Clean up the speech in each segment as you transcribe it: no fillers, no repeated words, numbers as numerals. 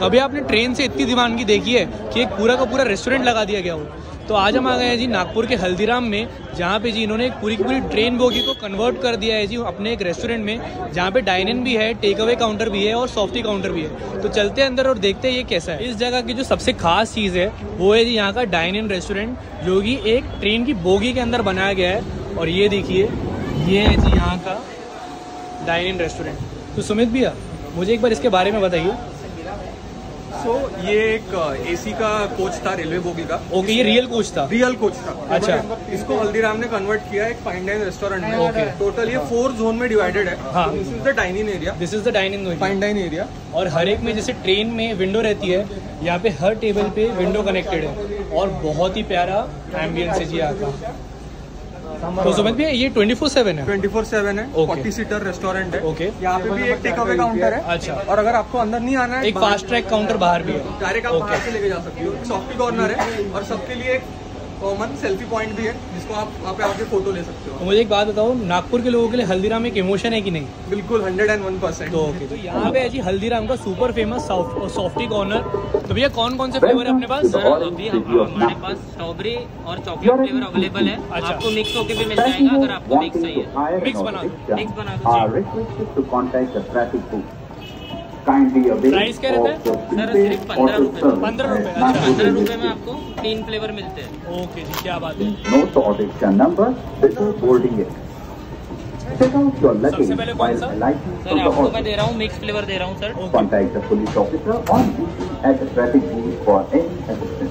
कभी आपने ट्रेन से इतनी दीवानगी देखी है कि एक पूरा का पूरा रेस्टोरेंट लगा दिया गया हो। तो आज हम आ गए हैं जी नागपुर के हल्दीराम में, जहाँ पे जी इन्होंने एक पूरी की पूरी ट्रेन बोगी को कन्वर्ट कर दिया है जी अपने एक रेस्टोरेंट में, जहाँ पे डाइन इन भी है, टेक अवे काउंटर भी है और सॉफ्टी काउंटर भी है। तो चलते हैं अंदर और देखते हैं ये कैसा है। इस जगह की जो सबसे खास चीज़ है वो है जी यहाँ का डाइन इन रेस्टोरेंट, जो कि एक ट्रेन की बोगी के अंदर बनाया गया है। और ये देखिए, ये है जी यहाँ का डाइन इन रेस्टोरेंट। तो सुमित भैया, मुझे एक बार इसके बारे में बताइए। ये एक एसी का कोच था, रेलवे बोगी का। ओके, ये रियल कोच था? रियल कोच था। अच्छा, इसको हल्दीराम ने कन्वर्ट किया एक फाइन डाइन रेस्टोरेंट में। ओके, टोटल ये 4 जोन में डिवाइडेड है। हाँ, this is the dine in area, this is the dine in fine dine area. और हर एक में, जैसे ट्रेन में विंडो रहती है, यहाँ पे हर टेबल पे विंडो कनेक्टेड है और बहुत ही प्यारा एम्बियंस है जी यहाँ का। तो सुमित भैया, ये 24/7 है? 24/7 है, 40 सीटर रेस्टोरेंट है। ओके, यहाँ पे भी एक टेक अवे काउंटर है। अच्छा, और अगर आपको अंदर नहीं आना है, एक फास्ट ट्रैक काउंटर बाहर भी है, डायरेक्ट आप बाहर से लेके जा सकते हो। सॉफ्टी कॉर्नर है और सबके लिए एक कॉमन सेल्फी पॉइंट भी है, जिसको आप वहाँ पे आके फोटो ले सकते हो। तो मुझे एक बात बताओ, नागपुर के लोगों के लिए हल्दीराम एक इमोशन है कि नहीं? बिल्कुल, 101%। ओके, तो यहाँ पे है जी हल्दीराम का सुपर फेमस सॉफ्टी कॉर्नर। तो भैया, कौन कौन से फ्लेवर है अपने पास? अभी हमारे पास स्ट्रॉबेरी और चॉकलेट फ्लेवर अवेलेबल है। अच्छा, आपको मिक्स होके भी मिल जाएगा अगर आपको मिक्स चाहिए। मिक्स बना दो। प्राइस क्या रहता है सर? सिर्फ 15 रुपए। 15 रुपए? अच्छा, 15 रुपए में आपको 3 फ्लेवर मिलते हैं। ओके जी, क्या बात है। सबसे पहले कौन सा सर? आपको मैं दे रहा हूँ, मिक्स फ्लेवर दे रहा हूँ sir. Contact the police officer on at the traffic booth for any assistance.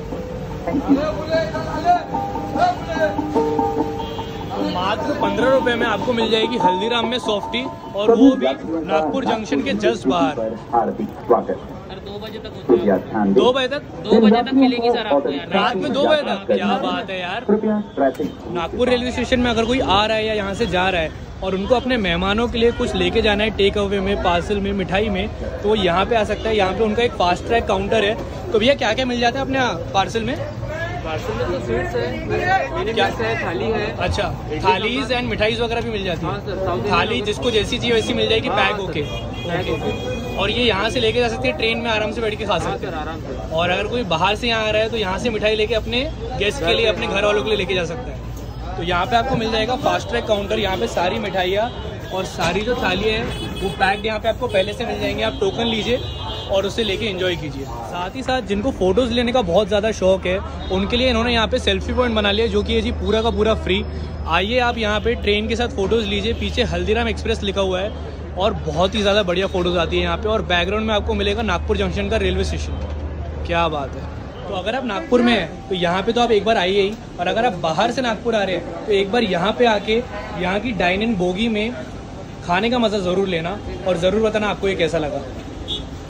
Thank you. मात्र 15 रुपए में आपको मिल जाएगी हल्दीराम में सॉफ्टी, और वो भी नागपुर जंक्शन के जस्ट बाहर। सर 2 बजे तक मिलेगी सर आपको, रात में 2 बजे तक। क्या बात है यार। नागपुर रेलवे स्टेशन में अगर कोई आ रहा है या यहाँ से जा रहा है और उनको अपने मेहमानों के लिए कुछ लेके जाना है, टेक अवे में, पार्सल में, मिठाई में, तो वो यहाँ पे आ सकता है। यहाँ पे उनका एक फास्ट ट्रैक काउंटर है। तो भैया, क्या क्या मिल जाता है अपने पार्सल में? पार्सल में तो स्वीट्स है, क्या है, थाली है। अच्छा, थालीज एंड मिठाईज वगैरह भी मिल जाती है। हाँ, थाली जिसको जैसी चाहिए वैसी मिल जाएगी, पैक होके। और ये यहाँ से लेके जा सकते हैं ट्रेन में, आराम से बैठ के खा सकते हैं। और अगर कोई बाहर से यहाँ आ रहा है तो यहाँ से मिठाई लेके अपने गेस्ट के लिए, अपने घर वालों के लिए लेके जा सकता है। तो यहाँ पे आपको मिल जाएगा फास्ट ट्रैक काउंटर। यहाँ पे सारी मिठाइयाँ और सारी जो थाली है वो पैक्ड यहाँ पे आपको पहले से मिल जाएंगे। आप टोकन लीजिए और उसे लेके एंजॉय कीजिए। साथ ही साथ जिनको फोटोज़ लेने का बहुत ज़्यादा शौक है, उनके लिए इन्होंने यहाँ पे सेल्फी पॉइंट बना लिया, जो कि है जी पूरा का पूरा फ्री। आइए आप यहाँ पे ट्रेन के साथ फ़ोटोज़ लीजिए। पीछे हल्दीराम एक्सप्रेस लिखा हुआ है और बहुत ही ज़्यादा बढ़िया फ़ोटोज़ आती है यहाँ पर। और बैकग्राउंड में आपको मिलेगा नागपुर जंक्शन का रेलवे स्टेशन। क्या बात है। तो अगर आप नागपुर में हैं तो यहाँ पे तो आप एक बार आइए ही, और अगर आप बाहर से नागपुर आ रहे हैं तो एक बार यहाँ पर आके यहाँ की डाइन इन बोगी में खाने का मज़ा ज़रूर लेना और ज़रूर बताना आपको ये कैसा लगा।